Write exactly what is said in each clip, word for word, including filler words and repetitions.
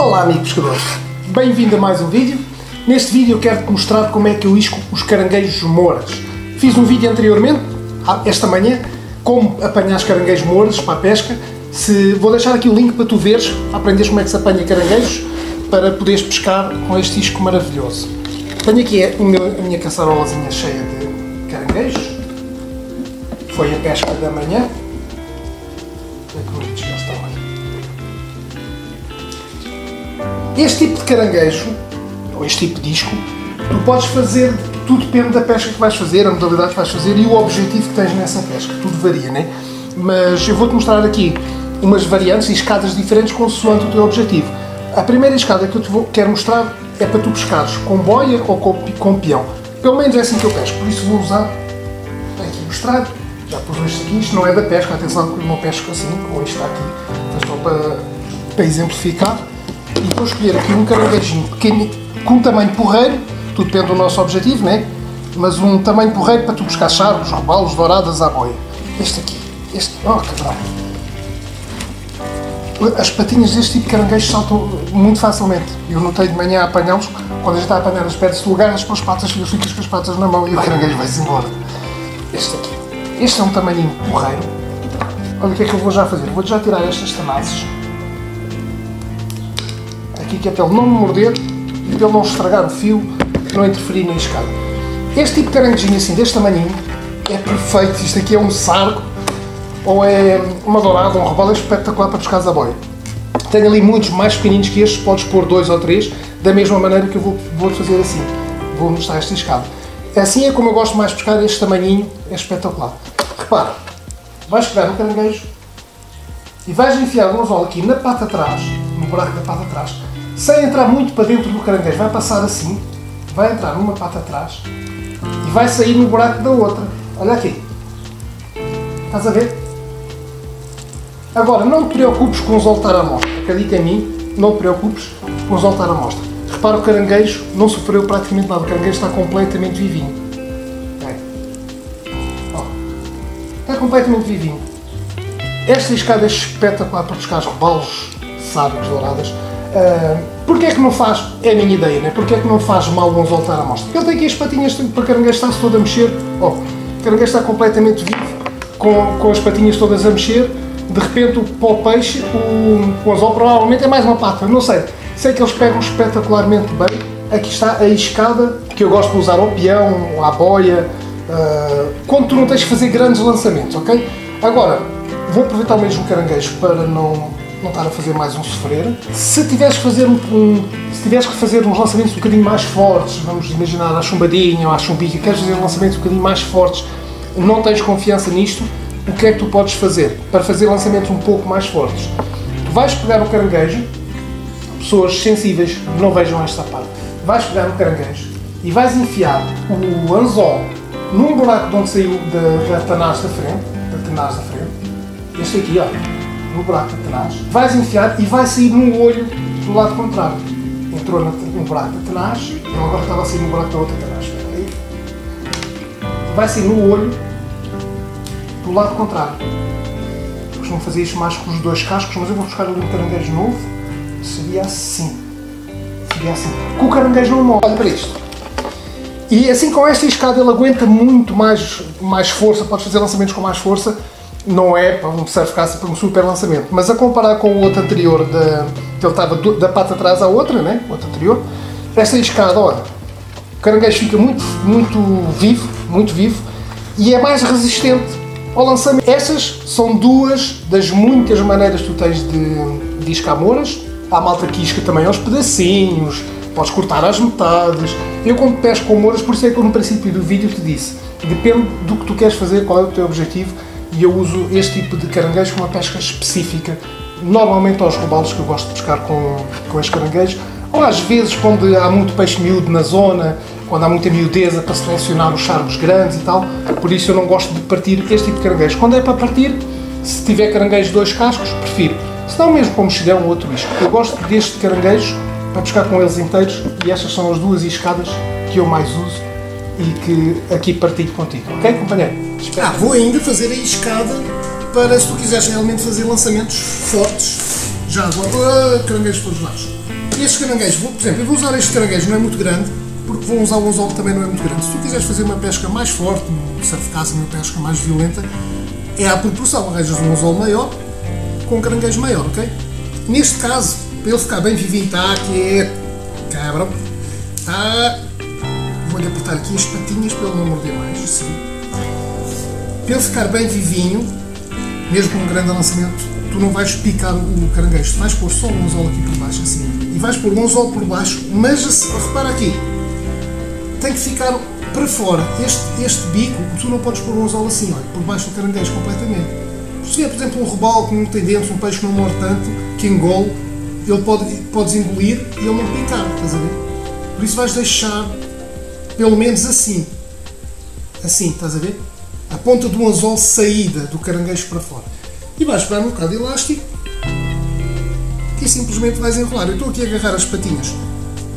Olá amigo pescador, bem-vindo a mais um vídeo. Neste vídeo eu quero-te mostrar como é que eu isco os caranguejos moras. Fiz um vídeo anteriormente, esta manhã, como apanhar os caranguejos moras para a pesca. Se, vou deixar aqui o link para tu veres, aprenderes como é que se apanha caranguejos, para poderes pescar com este isco maravilhoso. Tenho aqui a minha caçarolazinha cheia de caranguejos. Foi a pesca da manhã. Este tipo de caranguejo, ou este tipo de isco, tu podes fazer, tudo depende da pesca que vais fazer, a modalidade que vais fazer e o objetivo que tens nessa pesca, tudo varia, né? Mas eu vou-te mostrar aqui umas variantes e escadas diferentes consoante o teu objetivo. A primeira escada que eu te vou, quero mostrar é para tu pescares com boia ou com, com peão. Pelo menos é assim que eu pesco, por isso vou usar, aqui mostrado, já pus este aqui, isto não é da pesca, atenção que eu não pesco assim, ou isto está aqui, só para, para exemplificar. E vou escolher aqui um caranguejinho pequeno, com um tamanho porreiro, tudo depende do nosso objetivo, né? Mas um tamanho porreiro para tu buscar sargos, robalos, douradas à boia. Este aqui, este, oh cabrão! As patinhas deste tipo de caranguejo saltam muito facilmente. Eu notei de manhã a apanhá-los, quando a gente está a apanhar as pedras, tu agarras com as patas e ficas com as patas na mão e o caranguejo vai-se embora. Este aqui, este é um tamanhinho porreiro. Olha o que é que eu vou já fazer, vou já tirar estas tanazes. Aqui que é para ele não me morder e para ele não estragar o fio, não interferir na escada. Este tipo de caranguejinho assim, deste tamanhinho, é perfeito. Isto aqui é um sargo, ou é uma dourada, um robalo, é espetacular para pescar à boia. Tenho ali muitos mais pequeninos que estes, podes pôr dois ou três, da mesma maneira que eu vou, vou fazer assim. Vou mostrar esta escada. Assim é como eu gosto mais de pescar, este tamanhinho é espetacular. Repara, vais pegar um caranguejo e vais enfiar o anzol aqui na pata atrás, no buraco da pata atrás, sem entrar muito para dentro do caranguejo, vai passar assim, vai entrar numa pata atrás e vai sair no buraco da outra. Olha aqui, estás a ver? Agora, não te preocupes com o anzol estar à mostra, acredita em mim, não te preocupes com o anzol estar à mostra. Repara, o caranguejo não sofreu praticamente nada, o caranguejo está completamente vivinho. É. Ó. Está completamente vivinho. Esta escada é espetacular para pescar robalos, sargos, douradas. Uh, porque é que não faz, é a minha ideia, né? Porque é que não faz mal o anzol estar à mostra? Porque ele tem aqui as patinhas para o caranguejo estar-se todo a mexer. Oh, o caranguejo está completamente vivo, com, com as patinhas todas a mexer. De repente, para o peixe, o, o anzol provavelmente é mais uma pata, não sei. Sei que eles pegam espetacularmente bem. Aqui está a escada que eu gosto de usar ao peão, à boia, uh, quando tu não tens de fazer grandes lançamentos, ok? Agora, vou aproveitar mesmo o caranguejo para não... não estar a fazer mais um sofrer. Se tiveres que fazer, um, um, se tiveres que fazer uns lançamentos um bocadinho mais fortes, vamos imaginar a chumbadinha ou a chumbica, queres fazer lançamentos um bocadinho mais fortes, não tens confiança nisto, o que é que tu podes fazer para fazer lançamentos um pouco mais fortes? Tu vais pegar o caranguejo, pessoas sensíveis não vejam esta parte, vais pegar o caranguejo e vais enfiar o anzol num buraco de onde saiu da tenaz da frente, da tenaz da frente, este aqui, ó, no buraco de tenaz, vais enfiar e vai sair num olho do lado contrário. Entrou no buraco de tenaz, ele agora estava a sair no buraco da outra tenaz. Vai sair no olho do lado contrário. Eu costumo fazer isto mais com os dois cascos, mas eu vou buscar ali um caranguejo novo. Seria assim. Seria assim. Com o caranguejo não morre. Olha para isto. E assim com esta escada ele aguenta muito mais, mais força, podes fazer lançamentos com mais força. Não é para um surf-caça, para um super lançamento, mas a comparar com o outro anterior, da, que ele estava da pata atrás à outra, né? O outro anterior, esta escada, olha, o caranguejo fica muito, muito vivo, muito vivo, e é mais resistente ao lançamento. Estas são duas das muitas maneiras que tu tens de, de iscar moras. Há malta que isca também aos pedacinhos, podes cortar às metades. Eu quando pesco com moras, por isso é que eu no princípio do vídeo te disse, depende do que tu queres fazer, qual é o teu objetivo, e eu uso este tipo de caranguejo com uma pesca específica, normalmente aos robalos, que eu gosto de pescar com, com este caranguejo, ou às vezes quando há muito peixe miúdo na zona, quando há muita miudeza para selecionar os sargos grandes e tal, por isso eu não gosto de partir este tipo de caranguejo. Quando é para partir, se tiver caranguejo de dois cascos, prefiro, se não mesmo com mexilhão ou outro isco. Eu gosto deste caranguejo para pescar com eles inteiros e estas são as duas iscadas que eu mais uso e que aqui partilho contigo, ok companheiro? Ah, vou ainda fazer a escada para se tu quiseres realmente fazer lançamentos fortes, já agora. Oh, caranguejos todos lados. E estes caranguejos, vou, por exemplo, eu vou usar este caranguejo, não é muito grande, porque vou usar um anzol que também não é muito grande. Se tu quiseres fazer uma pesca mais forte, um surf caça, uma pesca mais violenta, é à proporção. Arranjas um anzol maior com um caranguejo maior, ok? Neste caso, para ele ficar bem vivinho, está aqui, é cabra, está. Vou-lhe apertar aqui as patinhas para ele não morder mais, assim. Para ele ficar bem vivinho, mesmo com um grande lançamento, tu não vais picar o caranguejo, tu vais pôr só um anzol aqui por baixo, assim. E vais pôr um anzol por baixo, mas assim, repara aqui, tem que ficar para fora. Este, este bico, tu não podes pôr um anzol assim, olha, por baixo do caranguejo completamente. Se tiver, por exemplo, um robalo que não tem dentes, um peixe que não morde tanto, que engole, ele pode, podes engolir e ele não picar, estás a ver? Por isso vais deixar pelo menos assim, assim, estás a ver? A ponta do anzol saída do caranguejo para fora. E vais pegar um bocado de elástico e simplesmente vais enrolar. Eu estou aqui a agarrar as patinhas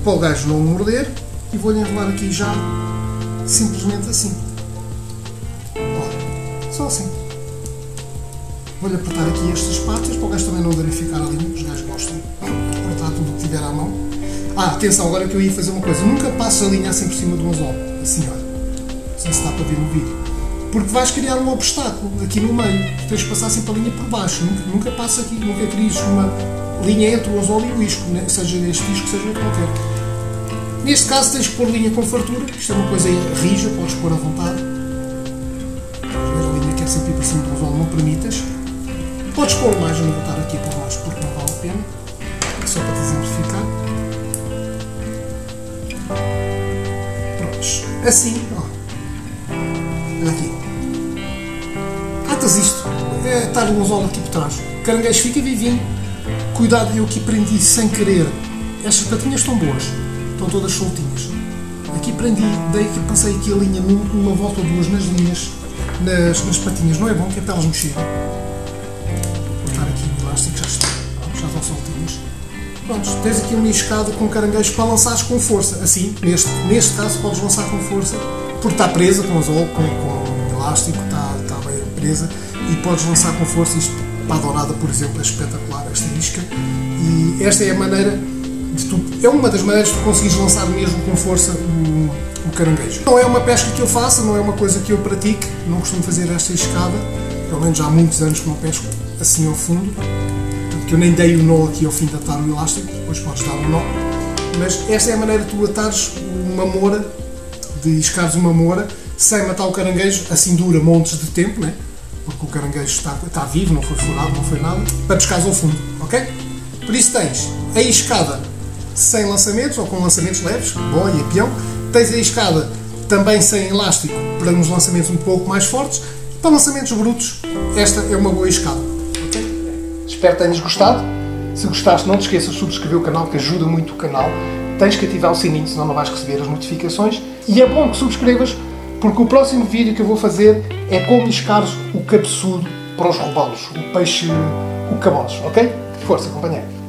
para o gajo não morder e vou-lhe enrolar aqui já, simplesmente assim. Ó, só assim. Vou-lhe apertar aqui estas patas, para o gajo também não danificar a língua, os gajos gostam de apertar tudo o que tiver à mão. Ah, atenção, agora que eu ia fazer uma coisa, nunca passo a linha assim por cima de um anzol, assim, olha, não sei se dá para ver no vídeo, porque vais criar um obstáculo aqui no meio, tens de passar sempre a linha por baixo, nunca, nunca passa aqui, nunca crias uma linha entre o anzol e o isco, né? Seja este isco, seja o que qualquer. Neste caso tens de pôr linha com fartura, isto é uma coisa rija, podes pôr à vontade, a primeira linha quer sempre ir por cima do anzol, não permitas. Podes pôr mais, eu não vou estar aqui por mais porque não vale a pena, só para te exemplificar. Prontos, assim, ó. Olha aqui. Atas isto, é estar o anzol aqui por trás. O caranguejo fica vivinho. Cuidado, eu aqui prendi sem querer. Estas patinhas estão boas, estão todas soltinhas. Aqui prendi, daí que passei aqui a linha, uma volta ou duas nas linhas, nas, nas patinhas. Não é bom, que é para elas mexerem. Soltinhos. Pronto, tens aqui uma escada com caranguejos para lançares com força, assim, neste, neste caso podes lançar com força, porque está presa com anzol, com, com elástico, está, está bem presa, e podes lançar com força. Isto para a dourada, por exemplo, é espetacular esta isca, e esta é a maneira de tu, é uma das maneiras de tu conseguires lançar mesmo com força o, o caranguejo. Não é uma pesca que eu faça, não é uma coisa que eu pratique, não costumo fazer esta escada, pelo menos há muitos anos que não pesco assim ao fundo. Eu nem dei o nó aqui ao fim de atar o elástico, depois podes dar o nó, mas esta é a maneira de tu atares uma moura, de iscares uma moura, sem matar o caranguejo, assim dura montes de tempo, né? Porque o caranguejo está, está vivo, não foi furado, não foi nada, para pescares ao fundo, ok? Por isso tens a escada sem lançamentos, ou com lançamentos leves, boia, peão, tens a escada também sem elástico, para uns lançamentos um pouco mais fortes, para lançamentos brutos, esta é uma boa escada. Espero que tenhas gostado. Se gostaste, não te esqueças de subscrever o canal, que ajuda muito o canal. Tens que ativar o sininho, senão não vais receber as notificações. E é bom que subscrevas, porque o próximo vídeo que eu vou fazer é como iscares o cabeçudo para os robalos, o peixe, o cabolos, ok? Força, companheiro!